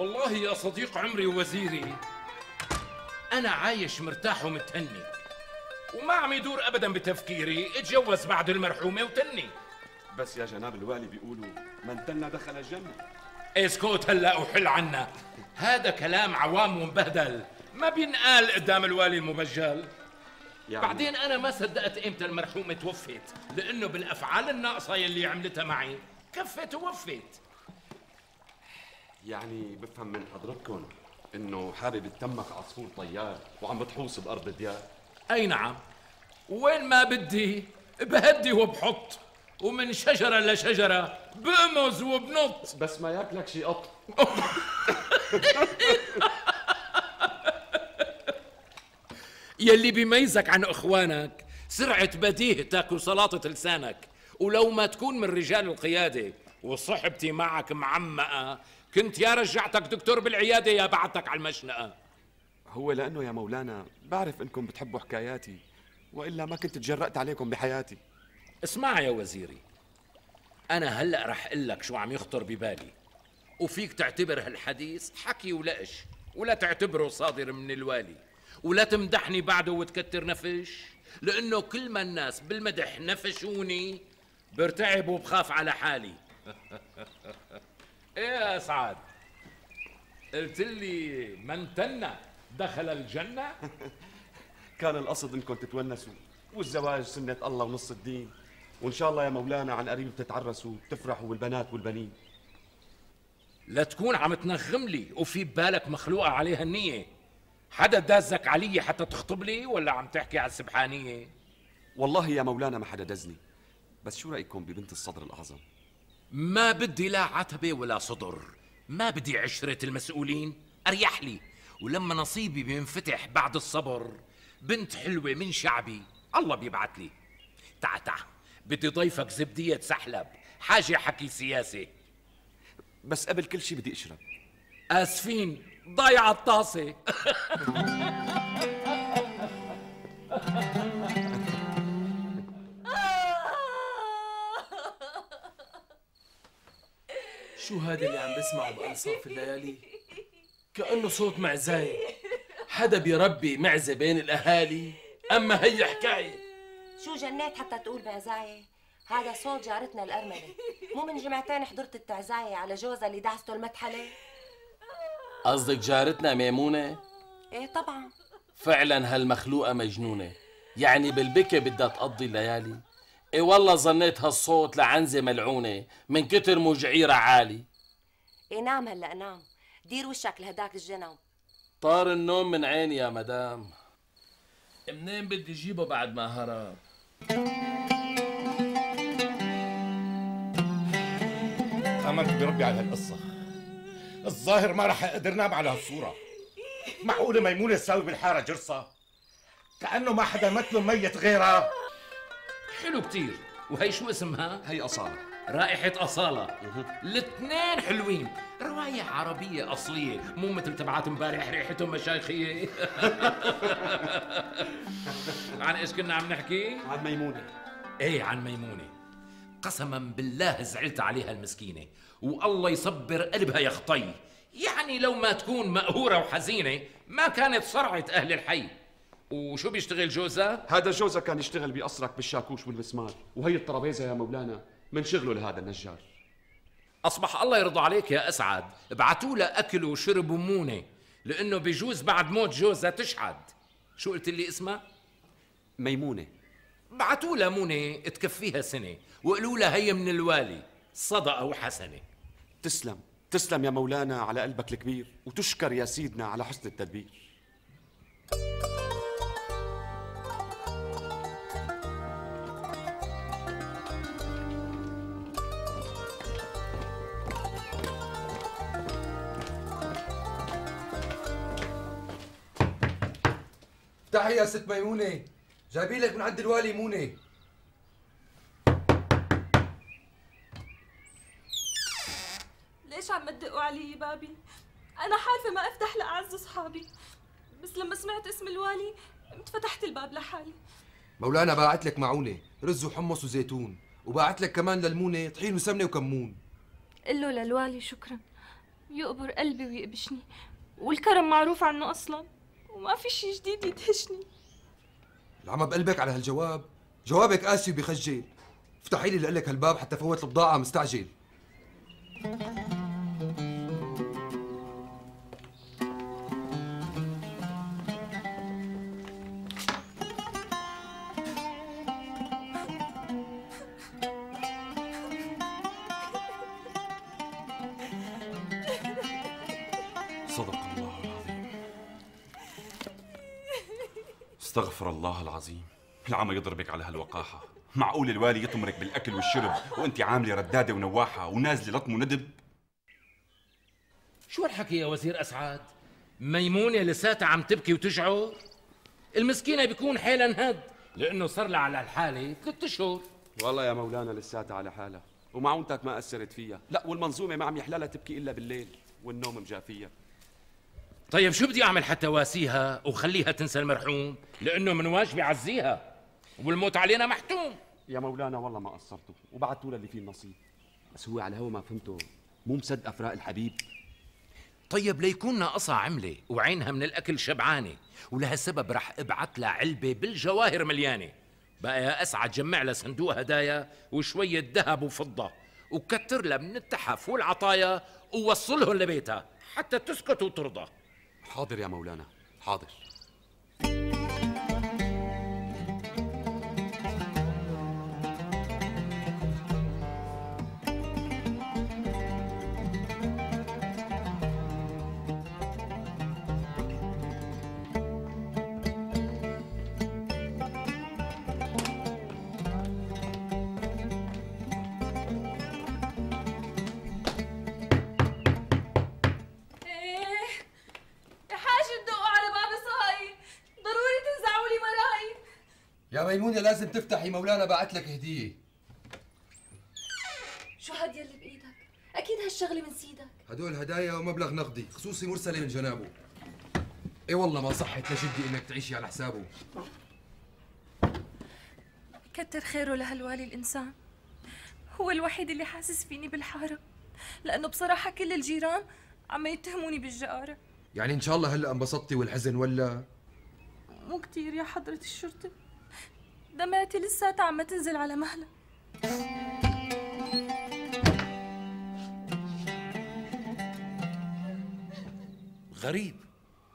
والله يا صديق عمري ووزيري أنا عايش مرتاح ومتهني وما عم يدور أبداً بتفكيري اتجوز بعد المرحومة وتني. بس يا جناب الوالي بيقولوا من تنى دخل الجنة. اسكت هلأ وحل عنا، هذا كلام عوام ومبهدل ما بينقال قدام الوالي المبجل يعني. بعدين أنا ما صدقت إمتى المرحومة توفت، لأنه بالأفعال الناقصة يلي عملتها معي كفت ووفت. يعني بفهم من حضرتكم إنه حابب تتمك عصفور طيار وعم بتحوص بأرض الديار. أي نعم، وين ما بدي بهدي وبحط، ومن شجرة لشجرة بأمز وبنط، بس ما ياكلك شي قط. يلي بيميزك عن اخوانك سرعة بديهتك وسلاطة لسانك، ولو ما تكون من رجال القيادة. وصحبتي معك معمقة، كنت يا رجعتك دكتور بالعيادة يا بعتك على المشنقة. هو لأنه يا مولانا بعرف إنكم بتحبوا حكاياتي، وإلا ما كنت تجرأت عليكم بحياتي. اسمع يا وزيري، أنا هلأ رح قلك شو عم يخطر ببالي، وفيك تعتبر هالحديث حكي ولقش ولا تعتبره صادر من الوالي، ولا تمدحني بعده وتكتر نفش، لأنه كل ما الناس بالمدح نفشوني برتعب وبخاف على حالي. إيه يا سعد، قلت لي من تنى دخل الجنة؟ كان القصد إنكم تتونسوا، والزواج سنة الله ونص الدين، وإن شاء الله يا مولانا عن قريب تتعرسوا وتفرحوا والبنات والبنين. لا تكون عم تنغم لي وفي ببالك مخلوقة عليها النية. حدا دازك علي حتى تخطب لي ولا عم تحكي على السبحانية؟ والله يا مولانا ما حدا دزني، بس شو رأيكم ببنت الصدر الأعظم؟ ما بدي لا عتبة ولا صدر، ما بدي عشرة المسؤولين، أريح لي. ولما نصيبي بينفتح بعد الصبر بنت حلوة من شعبي الله بيبعت لي. تعا بدي ضيفك زبدية سحلب، حاجة حكي سياسة. بس قبل كل شي بدي أشرب. آسفين ضايعة الطاسة. شو هذا اللي عم بسمعه بأنصاف الليالي؟ كأنه صوت معزاية، حدا بيربي معزة بين الأهالي. أما هي حكاية شو جنات حتى تقول معزاية؟ هذا صوت جارتنا الأرملة. مو من جمعتين حضرت التعزاية على جوزها اللي دعسته المدحلة. قصدك جارتنا ميمونة؟ ايه طبعا. فعلا هالمخلوقة مجنونة، يعني بالبكي بدها تقضي الليالي. اي والله ظنيت هالصوت لعنزة ملعونة من كتر مجعيرة عالي. اي نعم هلا نام، دير وشك لهداك الجنب. طار النوم من عيني يا مدام، منين بدي جيبه بعد ما هرب؟ آمنت بربي على هالقصة، الظاهر ما رح اقدر نام على هالصورة. معقولة ميمونة تساوي بالحارة جرصة؟ كأنه ما حدا مثله ميت غيرها. حلو كتير. وهي شو اسمها؟ هي أصالة. رائحة أصالة. الاثنين حلوين، رواية عربية أصلية، مو مثل تبعات امبارح ريحتهم مشايخية. عن ايش كنا عم نحكي؟ عن ميمونة. ايه عن ميمونة. قسما بالله زعلت عليها المسكينة، والله يصبر قلبها يا خطي. يعني لو ما تكون مقهورة وحزينة ما كانت صرعت أهل الحي. وشو بيشتغل جوزها؟ هذا جوزها كان يشتغل بقصرك بالشاكوش والمسمار، وهي الطرابيزة يا مولانا من شغله لهذا النجار. أصبح الله يرضى عليك يا أسعد، ابعتوا له أكل وشرب ومونة، لأنه بجوز بعد موت جوزها تشحد. شو قلت لي اسمها؟ ميمونة. ابعتوا لها مونة تكفيها سنة، وقولوا لها هي من الوالي، صدقة وحسنة. تسلم تسلم يا مولانا على قلبك الكبير، وتشكر يا سيدنا على حسن التدبير. تعي يا ست ميمونة، جايبين لك من عند الوالي مونة. ليش عم تدقوا علي بابي؟ أنا حالفة ما أفتح لأعز أصحابي، بس لما سمعت اسم الوالي قمت فتحت الباب لحالي. مولانا باعت لك معونة، رز وحمص وزيتون، وباعت لك كمان للمونة طحين وسمنة وكمون. قل له للوالي شكراً، يقبر قلبي ويقبشني، والكرم معروف عنه أصلاً، وما في شي جديد يدهشني. العمى بقلبك على هالجواب، جوابك قاسي وبيخجل. افتحي لي لقلك هالباب حتى فوت البضاعة مستعجل. صدق الله العظيم. استغفر الله العظيم. العمى يضربك على هالوقاحة. معقول الوالي يطمرك بالأكل والشرب وأنت عاملة ردادة ونواحة ونازلة لطم وندب؟ شو هالحكي يا وزير أسعد؟ ميمونة لساتها عم تبكي وتشعر؟ المسكينة بيكون حالها انهد لأنه صار لها على الحالة 3 أشهر. والله يا مولانا لساتها على حالها، ومعونتك ما أثرت فيها، لا والمنظومة ما عم يحلالها تبكي إلا بالليل والنوم مجافية. طيب شو بدي أعمل حتى واسيها وخليها تنسى المرحوم؟ لأنه من واجبي عزيها والموت علينا محتوم. يا مولانا والله ما قصرتوا وبعتوا اللي فيه النصيب، بس هو على الهوى ما فهمته، مو مصدق فراق الحبيب. طيب ليكون ناقصها عمله وعينها من الاكل شبعانه، ولهالسبب رح ابعت لها علبه بالجواهر مليانه. بقى يا اسعد جمع لها صندوق هدايا وشويه ذهب وفضه، وكتر لها من التحف والعطايا، ووصلهم لبيتها حتى تسكت وترضى. حاضر يا مولانا، حاضر. يا ميمونة لازم تفتحي، مولانا بعت لك هدية. شو هاد يلي بإيدك؟ أكيد هالشغلة من سيدك. هدول هدايا ومبلغ نقدي خصوصي مرسلة من جنابه. إي والله ما صحت لجدي إنك تعيشي على حسابه. كتر خيره لهالوالي الإنسان، هو الوحيد اللي حاسس فيني بالحارة، لأنه بصراحة كل الجيران عم يتهموني بالجقارة. يعني إن شاء الله هلأ انبسطتي والحزن ولا؟ مو كتير يا حضرة الشرطة، دمعتي لساتها عم تنزل على مهلها. غريب،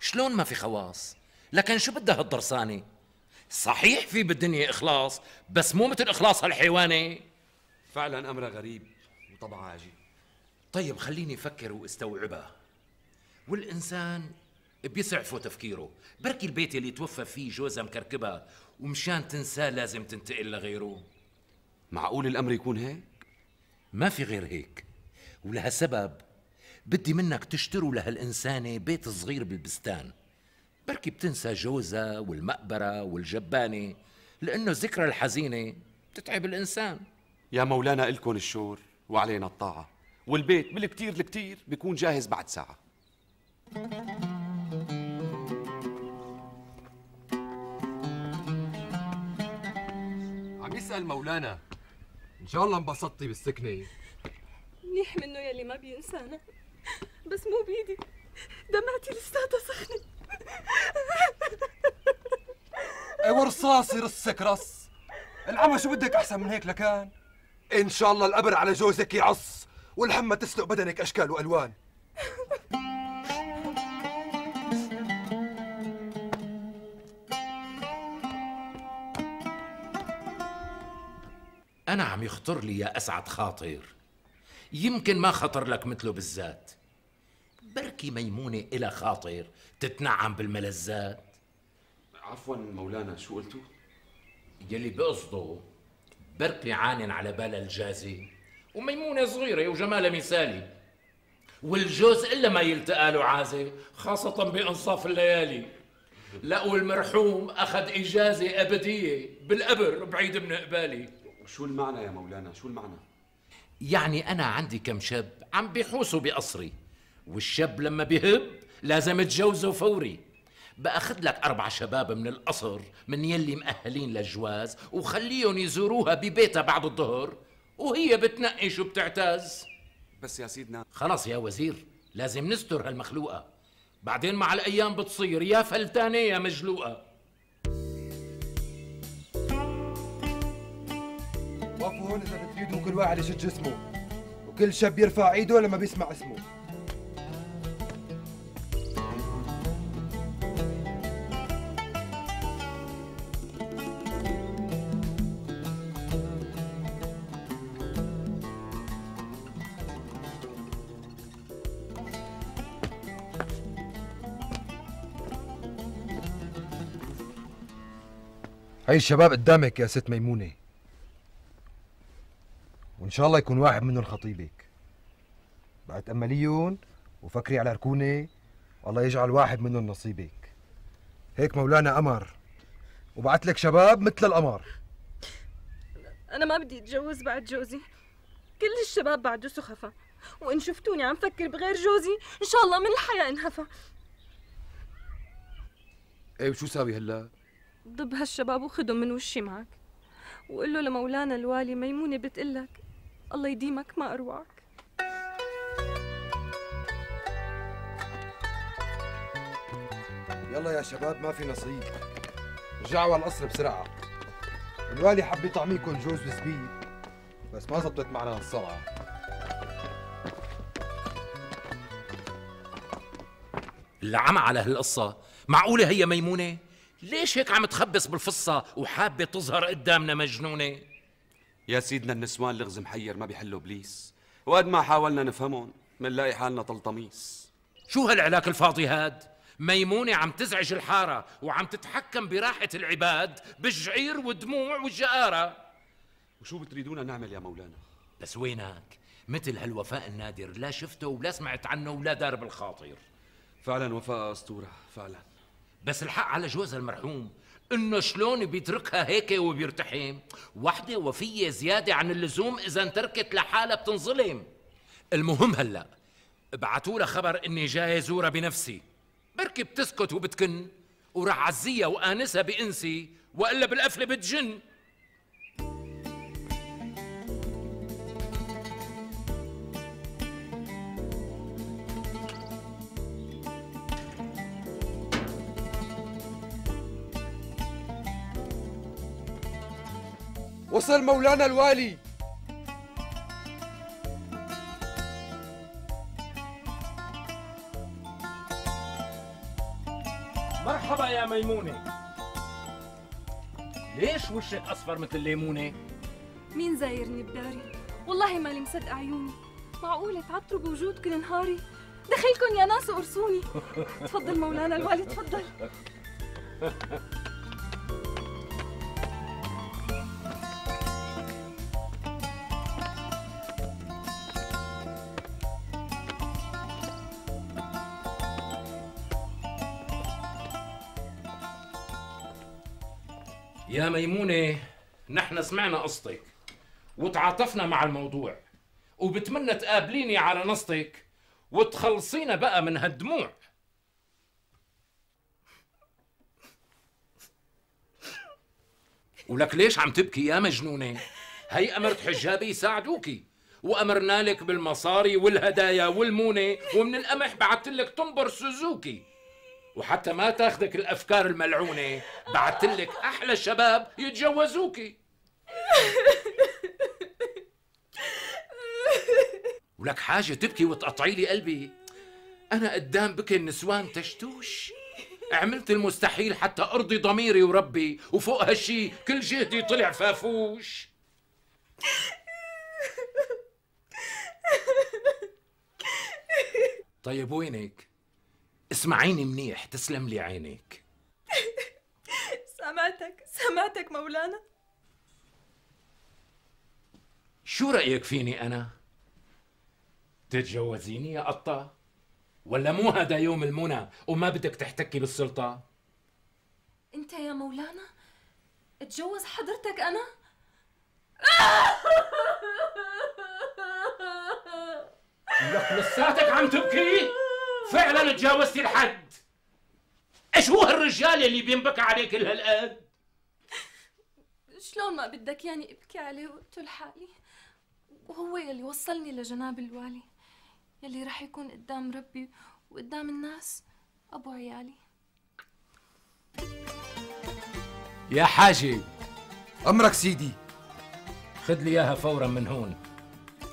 شلون ما في خواص؟ لكن شو بدها هالدرسانة؟ صحيح في بالدنيا إخلاص، بس مو مثل إخلاص هالحيوانة. فعلا أمرها غريب وطبعها عجيب. طيب خليني أفكر وأستوعبها. والإنسان بيسعفه تفكيره، بركي البيت اللي توفى فيه جوزها مكركبها ومشان تنساه لازم تنتقل لغيره. معقول الأمر يكون هيك؟ ما في غير هيك، ولهالسبب بدي منك تشتروا لهالإنسانة بيت صغير بالبستان، بركي بتنسى جوزها والمقبرة والجبانة، لأنه ذكرى الحزينة بتتعب الإنسان. يا مولانا إلكن الشور وعلينا الطاعة، والبيت بالكتير الكتير بيكون جاهز بعد ساعة. يسأل مولانا إن شاء الله انبسطتي بالسكنة. منيح منه يلي ما بينسانا، بس مو بيدي، دمعتي لساتها سخنة. ايوه رصاصي رصك رص. العمى شو بدك أحسن من هيك لكان؟ إن شاء الله القبر على جوزك يعص والحمى تسلق بدنك أشكال وألوان. أنا عم يخطر لي يا أسعد خاطر، يمكن ما خطر لك مثله بالذات. بركي ميمونة إلها خاطر تتنعم بالملذات. عفواً مولانا شو قلتوا؟ يلي بقصده بركي عانن على بالها الجازي، وميمونة صغيرة وجمالها مثالي، والجوز إلا ما يلتقى له عازي، خاصة بإنصاف الليالي. لقوا المرحوم أخذ إجازة أبدية بالقبر بعيد من قبالي. شو المعنى يا مولانا؟ شو المعنى؟ يعني أنا عندي كم شاب عم بيحوسوا بقصري، والشاب لما بيهب لازم اتجوزه فوري. بأخذ لك 4 شباب من القصر من يلي مأهلين للجواز، وخليهم يزوروها ببيتها بعد الظهر، وهي بتنقش وبتعتاز. بس يا سيدنا. خلص يا وزير، لازم نستر هالمخلوقة، بعدين مع الأيام بتصير يا فلتانة يا مجلوقة. وقفوا هون إذا بتريدوا، كل واحد يشد جسمه، وكل شاب يرفع ايده لما بيسمع اسمه. هاي الشباب قدامك يا ست ميمونة، وإن شاء الله يكون واحد منهم خطيبك. بعد تأمليهم وفكري على ركونة، والله يجعل واحد منهم نصيبك. هيك مولانا أمر، وبعت لك شباب مثل القمر. أنا ما بدي أتجوز بعد جوزي، كل الشباب بعده سخفة، وإن شفتوني عم فكر بغير جوزي إن شاء الله من الحياة انهفى. إيه وشو ساوي هلا؟ ضب هالشباب وخدهم من وشي معك، وقل له لمولانا الوالي ميمونة بتقلك الله يديمك ما أروعك. يلا يا شباب ما في نصيب، رجعوا على القصر بسرعة. الوالي حب يطعميكم جوز وزبيب، بس ما زبطت معنا الصلعة. العمى على هالقصة، معقولة هي ميمونة؟ ليش هيك عم تخبص بالفصة وحابة تظهر قدامنا مجنونة؟ يا سيدنا النسوان لغز محير ما بيحلوا بليس، وقد ما حاولنا نفهمهم منلاقي حالنا طلطميس. شو هالعلاك الفاضي هاد؟ ميمونة عم تزعج الحارة وعم تتحكم براحة العباد بالجعير والدموع والجآرة. وشو بتريدونا نعمل يا مولانا؟ بس وينك؟ مثل هالوفاء النادر لا شفته ولا سمعت عنه ولا دار بالخاطر. فعلا وفاء أسطورة فعلا، بس الحق على جوزها المرحوم انه شلون بيتركها هيك وبيرتحم. وحده وفيه زياده عن اللزوم، اذا انتركت لحالها بتنظلم. المهم هلا ابعتوا لها خبر اني جاي زورها بنفسي، بركي بتسكت وبتكن، وراح عزيها وانسها بانسي، والا بالقفله بتجن. وصل مولانا الوالي. مرحبا يا ميمونة. ليش وشك أصفر مثل الليمونة؟ مين زايرني بداري؟ والله مالي مصدقة عيوني. معقولة تعطروا بوجود كل نهاري؟ دخيلكن يا ناس وقرصوني. تفضل مولانا الوالي تفضل. يا ميمونة نحن سمعنا قصتك وتعاطفنا مع الموضوع، وبتمنى تقابليني على نصتك وتخلصينا بقى من هالدموع. ولك ليش عم تبكي يا مجنونة؟ هي أمرت حجابي يساعدوكي، وأمرنا لك بالمصاري والهدايا والمونة، ومن القمح بعتلك طنبر سوزوكي، وحتى ما تاخذك الافكار الملعونه بعتلك احلى شباب يتجوزوكي. ولك حاجه تبكي وتقطعي لي قلبي؟ انا قدام بكي النسوان تشتوش، عملت المستحيل حتى ارضي ضميري وربي، وفوق هالشي كل جهدي طلع فافوش. طيب وينك؟ اسمعيني منيح، تسلم لي عينيك. سمعتك مولانا. شو رأيك فيني أنا؟ تتجوزيني يا قطة؟ ولا مو هذا يوم المنى وما بدك تحتكي بالسلطة؟ أنت يا مولانا اتجوز حضرتك أنا؟ لك لساتك عم تبكي؟ فعلا تجاوزتي الحد. ايش هو هالرجال اللي بينبكى عليك كل هالقد؟ شلون ما بدك ياني ابكي عليه وقتل حالي، وهو يلي وصلني لجناب الوالي، يلي رح يكون قدام ربي وقدام الناس أبو عيالي. يا حاجي. أمرك سيدي. خذ لي إياها فورا من هون.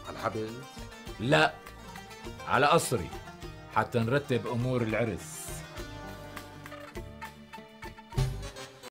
على الحبل؟ لا، على قصري حتى نرتب أمور العرس.